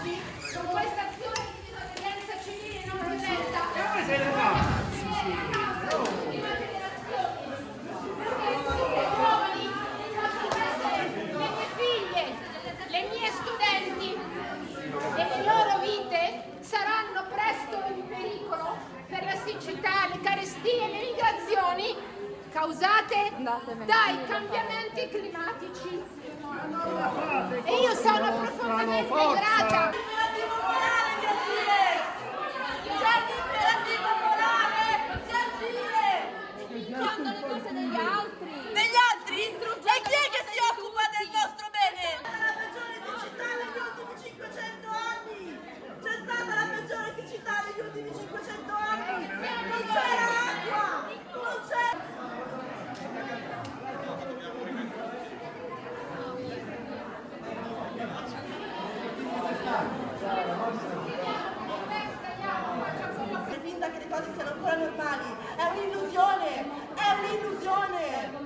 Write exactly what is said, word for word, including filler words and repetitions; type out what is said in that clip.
oggi, dopo questa azione di sorveglianza civile non protetta, le carestie e le migrazioni causate dai cambiamenti climatici. E io sono profondamente grata. Quando le cose degli altri, degli altri, e chi è che si occupa del nostro bene? La peggiore siccità negli ultimi cinquecento anni. C'è stata la peggiore siccità negli ultimi cinquecento anni. Non c'era l'acqua, non c'era. Finta che le cose siano ancora normali, è un'illusione, è un'illusione.